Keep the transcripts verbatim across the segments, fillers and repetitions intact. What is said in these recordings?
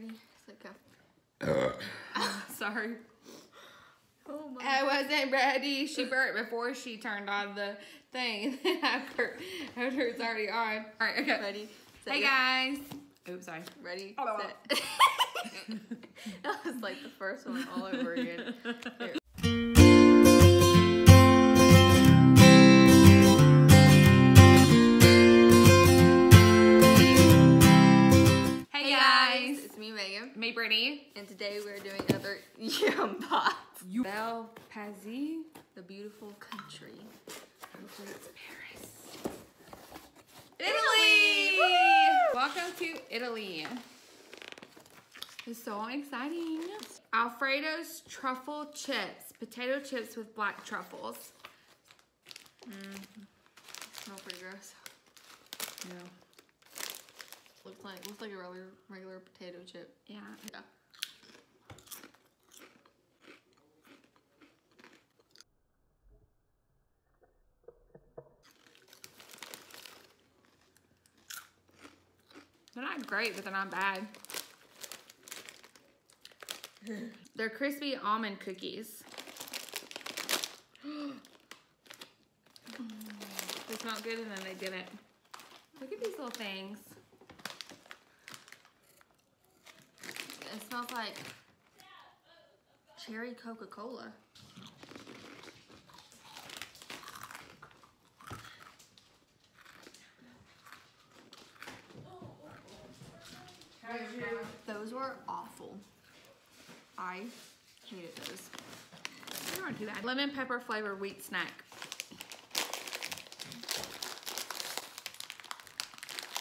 Ready? Set, go. Oh, sorry. Oh my. I wasn't ready. She burped before she turned on the thing. I burped after it's already on. All right, okay. Ready? Set, hey, guys. Oops, sorry. Ready? Oh. Set. That was like the first one all over again. Here. Me, Brittany, and today we're doing another yum pot. Bel Paese, the beautiful country. Hopefully it's Paris. Italy! Italy! Welcome to Italy. It's so exciting. Alfredo's truffle chips, potato chips with black truffles. Mm. Smells pretty gross. Yeah. Looks like looks like a regular regular potato chip. Yeah. Yeah. They're not great, but they're not bad. They're crispy almond cookies. They smelled good and then they didn't. Look at these little things. It smells like cherry Coca-Cola. Those were awful. I hated those. I don't do that. Lemon pepper flavored wheat snack.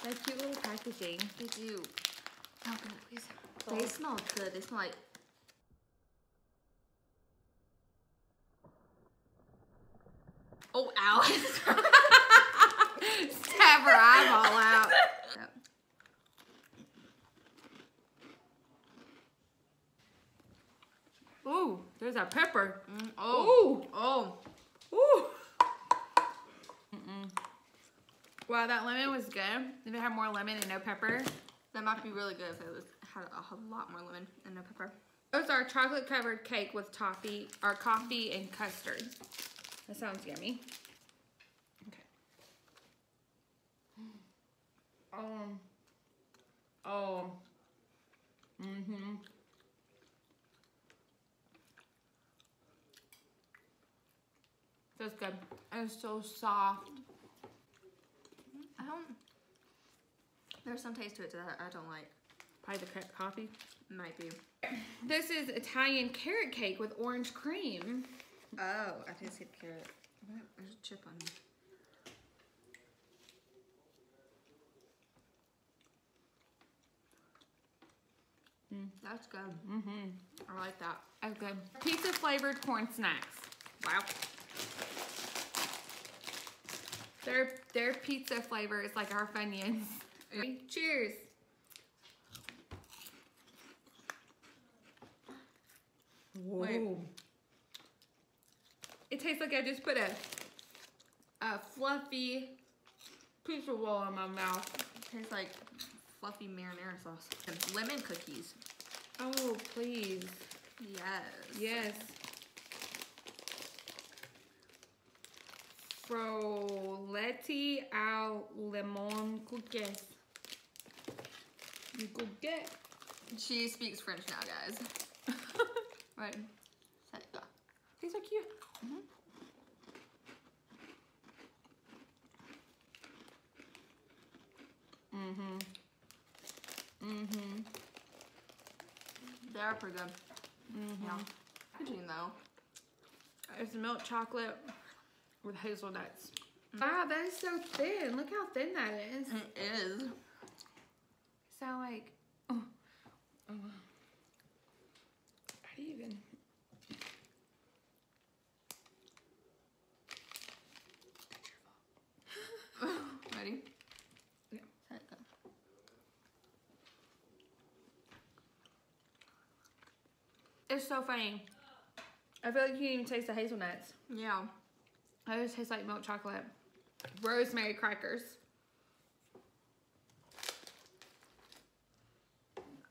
That's cute little packaging. They do. Oh, please. They smell good. They smell like oh, ow! Stab her eyeball out. Yep. Ooh, there's a pepper. Mm, oh, ooh, oh, ooh. Mm-mm. Wow, that lemon was good. If it had more lemon and no pepper, that might be really good if it was. A lot more lemon and no pepper. Those are chocolate covered cake with toffee or coffee and custard. That sounds yummy. Okay. Um. Oh. Mm-hmm. That's good. It's so soft. I don't. There's some taste to it that I don't like. Probably the cut coffee. Might be. This is Italian carrot cake with orange cream. Oh, I think it's a carrot. There's a chip on it. Mm, that's good. Mm-hmm. I like that. That's good. Pizza flavored corn snacks. Wow. Their, their pizza flavor is like our Funyuns. Cheers. Whoa. Wait. It tastes like I just put a, a fluffy pizza roll in my mouth. It tastes like fluffy marinara sauce. And lemon cookies. Oh, please. Yes. Yes. Froletti al limon cookies. You go get. She speaks French now, guys. Right. Set, go. These are cute. Mm-hmm. Mm-hmm. Mm-hmm. They are pretty good. Mm-hmm. Yeah. Packaging though. It's milk chocolate with hazelnuts. Mm-hmm. Wow, that is so thin. Look how thin that is. It is. So like. Oh. Oh. Even. Ready? Yeah. Set, go. It's so funny. I feel like you can't even taste the hazelnuts. Yeah. I just taste like milk chocolate. Rosemary crackers.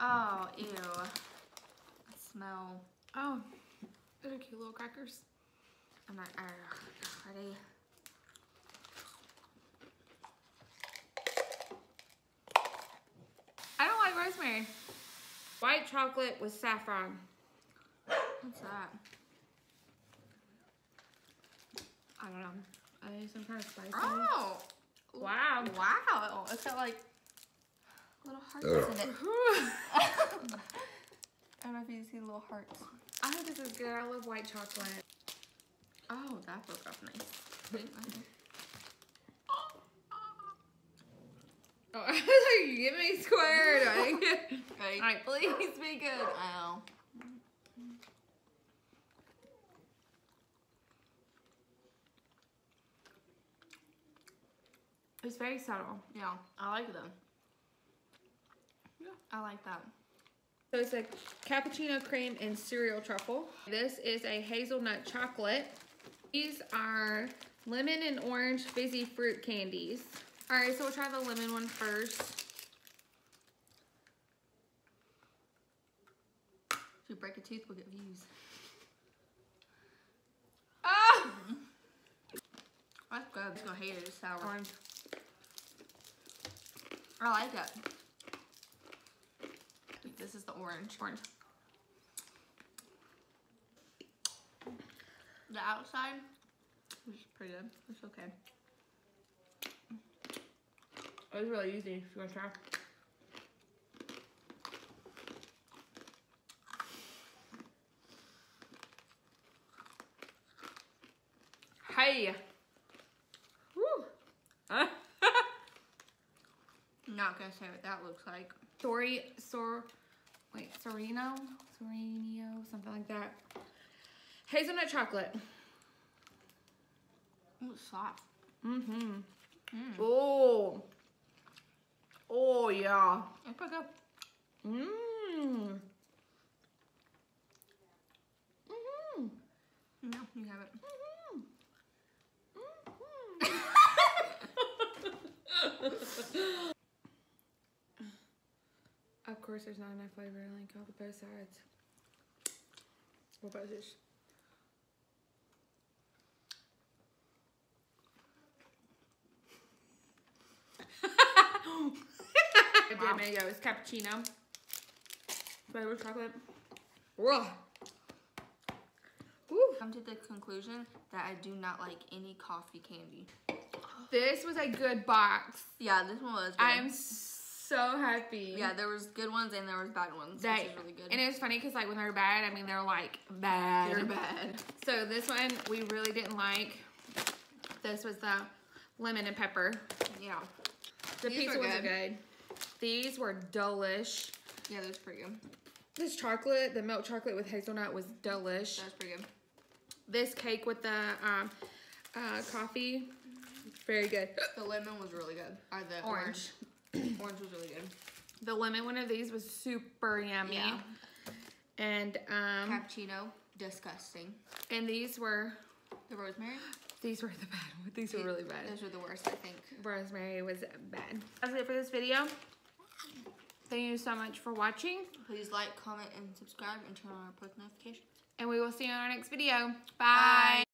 Oh, ew. That smell. Oh, those are cute little crackers. I'm not, I don't know. Ready? I don't like rosemary. White chocolate with saffron. What's that? I don't know. I need some kind of spice. Oh! Wow. Wow. It's got like little hearts in it. I don't know if you can see little hearts. I think this is good. I love white chocolate. Oh, that broke off nice. Oh, I was like, give me square. All right, please be good. Ow. It's very subtle. Yeah, I like them. Yeah, I like that. So it's a cappuccino cream and cereal truffle. This is a hazelnut chocolate. These are lemon and orange fizzy fruit candies. All right, so we'll try the lemon one first. If you break a tooth, we'll get views. Oh! That's good. I'm just gonna hate it. It's sour. Orange. I like it. This is the orange. Orange. The outside is pretty good. It's okay. It was really easy. You want to try? Hey. Woo. Huh? Not gonna say what that looks like. Sori, sor, wait, Sorino, Sorino, something like that. Hazelnut chocolate. Ooh, it's soft. Mm-hmm. Mm. Oh. Oh yeah. It's pretty good. Mmm. Mm-hmm. No, you have it. Mm-hmm. Mm-hmm. Of course, there's not enough flavor to link up with both sides. What about this? Wow. There you go. It's cappuccino. Flavored chocolate. Whoa. Woo. Come to the conclusion that I do not like any coffee candy. This was a good box. Yeah, this one was good. I'm so So happy. Yeah, there was good ones and there was bad ones, that, which is really good. And it was funny because like when they're bad, I mean they're like bad. They're bad. So this one we really didn't like. This was the lemon and pepper. Yeah. The These pizza were ones good. Are good. These were delish. Yeah, those pretty good. This chocolate, the milk chocolate with hazelnut was delish. That's pretty good. This cake with the um, uh, coffee, very good. The lemon was really good. Or the orange. orange. Orange was really good. The lemon one of these was super yummy. Yeah. And um cappuccino, disgusting. And these were the rosemary. These were the bad ones. These the, were really bad. Those were the worst, I think. Rosemary was bad. That's it for this video. Thank you so much for watching. Please like, comment, and subscribe, and turn on our post notifications. And we will see you in our next video. Bye. Bye.